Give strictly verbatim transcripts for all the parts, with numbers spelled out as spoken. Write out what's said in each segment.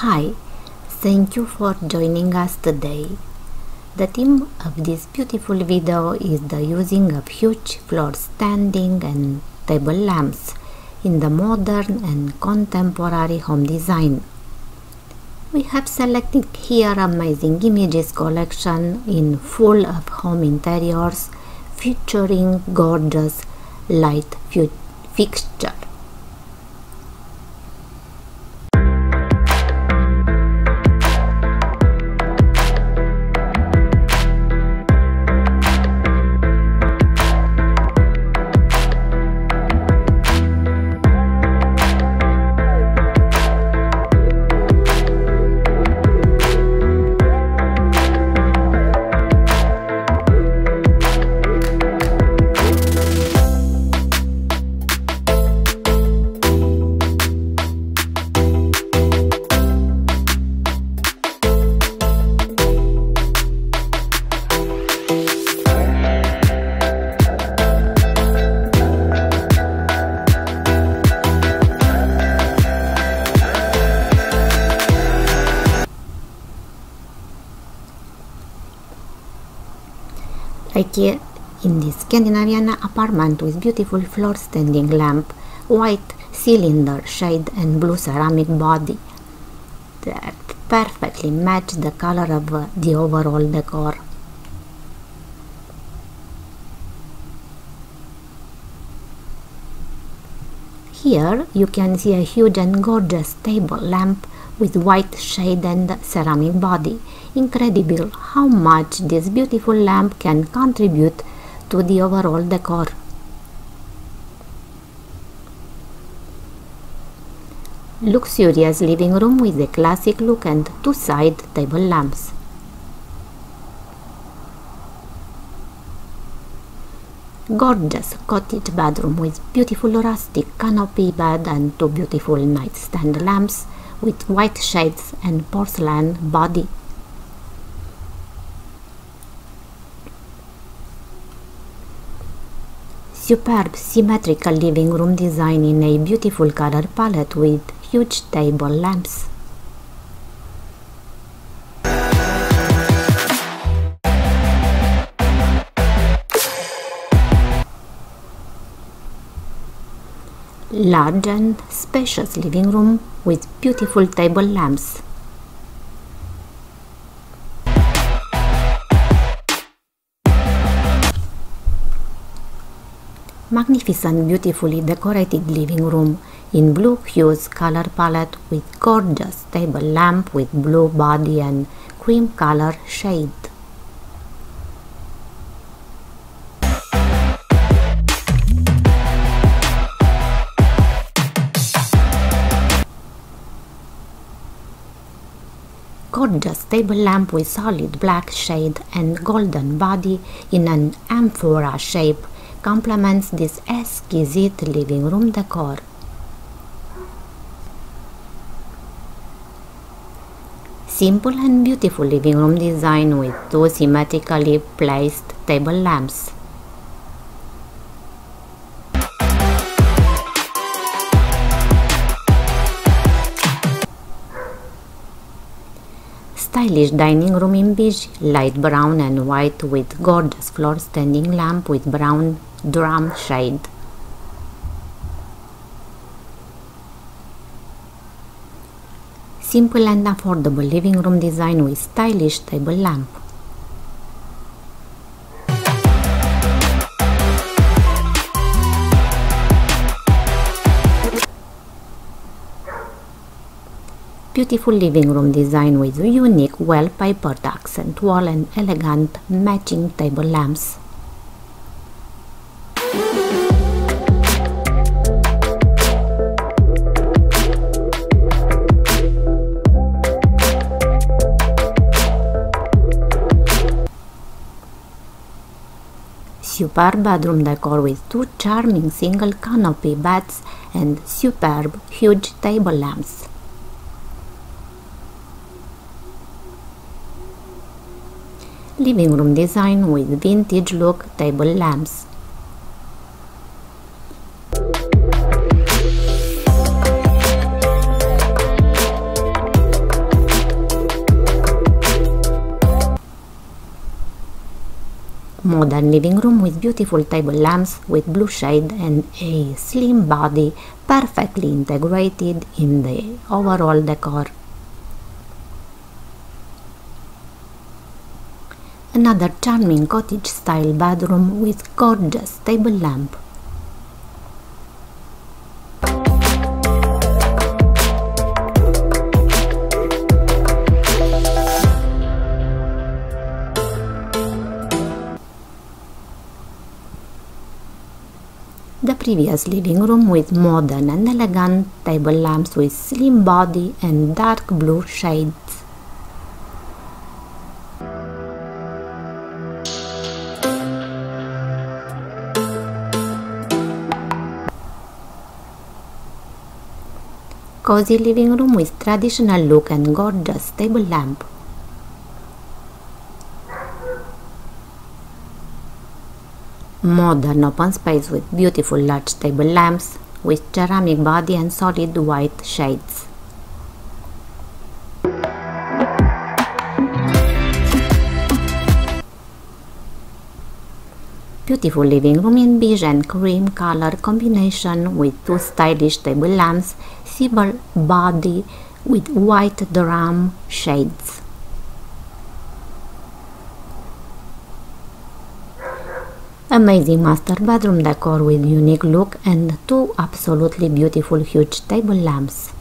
Hi, thank you for joining us today. The theme of this beautiful video is the using of huge floor standing and table lamps in the modern and contemporary home design. We have selected here amazing images collection in full of home interiors featuring gorgeous light fixtures. Like here in this Scandinavian apartment with beautiful floor standing lamp, white cylinder shade and blue ceramic body that perfectly match the color of the overall decor. Here you can see a huge and gorgeous table lamp with white shade and ceramic body. Incredible how much this beautiful lamp can contribute to the overall decor. Luxurious living room with a classic look and two side table lamps. Gorgeous cottage bedroom with beautiful rustic canopy bed and two beautiful nightstand lamps with white shades and porcelain body. Superb symmetrical living room design in a beautiful color palette with huge table lamps. Large and spacious living room with beautiful table lamps. Magnificent, beautifully decorated living room in blue hues color palette with gorgeous table lamp with blue body and cream color shade. Gorgeous table lamp with solid black shade and golden body in an amphora shape complements this exquisite living room decor. Simple and beautiful living room design with two symmetrically placed table lamps. Stylish dining room in beige, light brown and white with gorgeous floor standing lamp with brown drum shade. Simple and affordable living room design with stylish table lamp. Beautiful living room design with unique well-papered accent wall and elegant matching table lamps. Superb bedroom decor with two charming single canopy beds and superb huge table lamps. Living room design with vintage look table lamps. modern living room with beautiful table lamps with blue shade and a slim body perfectly integrated in the overall decor. Another charming cottage style bedroom with gorgeous table lamp. The previous living room with modern and elegant table lamps with slim body and dark blue shades. Cozy living room with traditional look and gorgeous table lamp. Modern open space with beautiful large table lamps with ceramic body and solid white shades. Beautiful living room in beige and cream color combination with two stylish table lamps, sable body with white drum shades. Amazing master bedroom decor with unique look and two absolutely beautiful huge table lamps.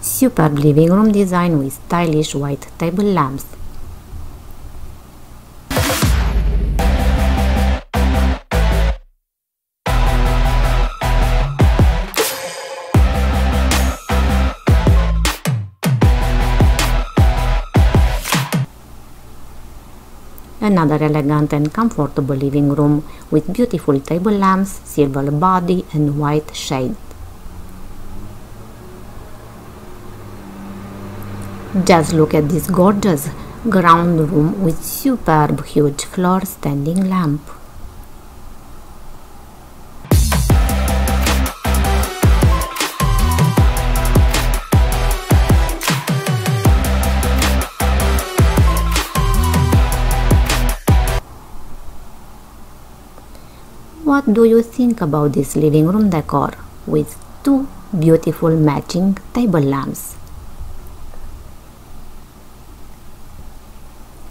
Superb living room design with stylish white table lamps. Another elegant and comfortable living room with beautiful table lamps, silver body and white shade. Just look at this gorgeous ground room with superb huge floor standing lamp. What do you think about this living room decor with two beautiful matching table lamps?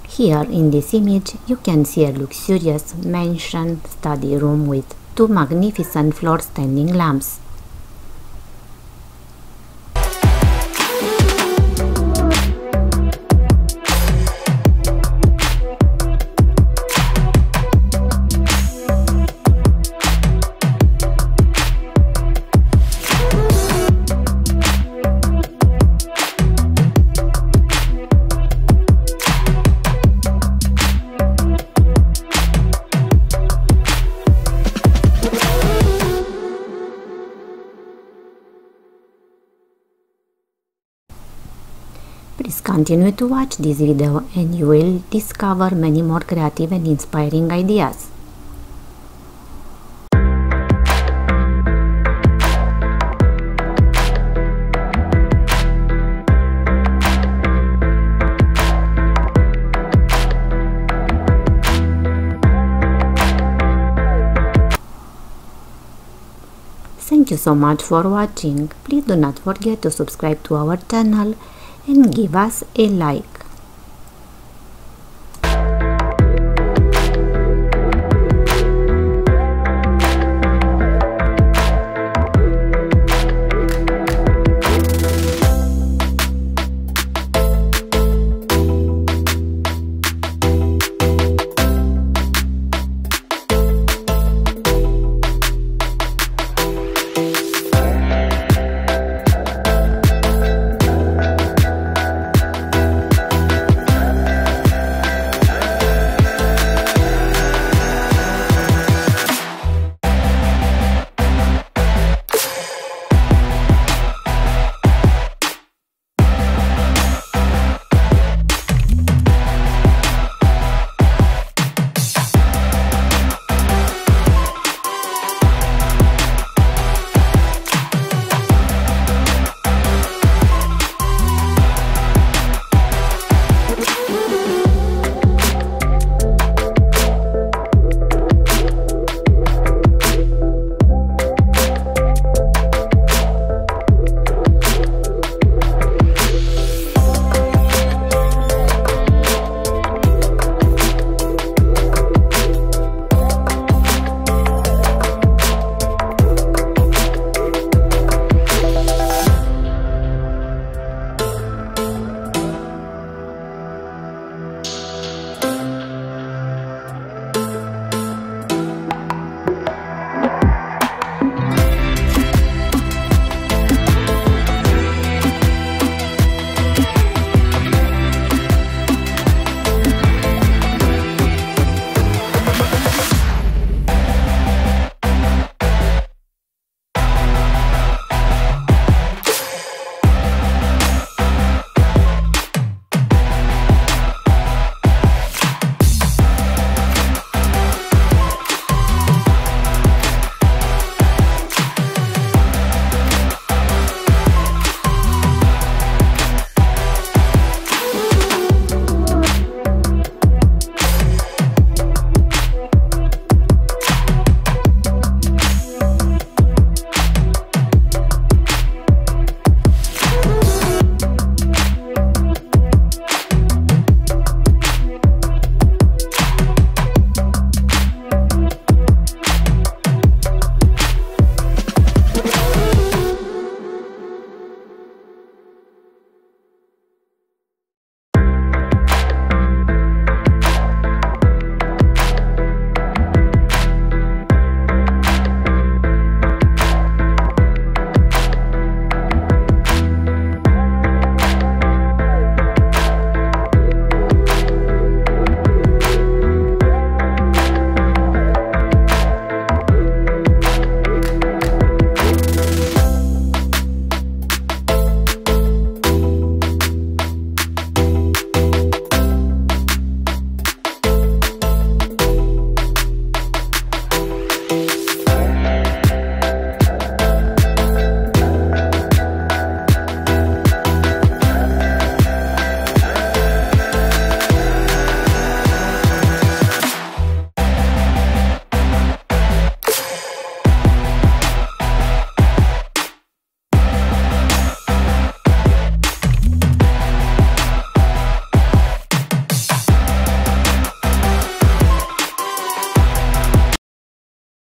Here in this image you can see a luxurious mansion study room with two magnificent floor standing lamps. Please continue to watch this video and you will discover many more creative and inspiring ideas. Thank you so much for watching. Please do not forget to subscribe to our channel and give us a like.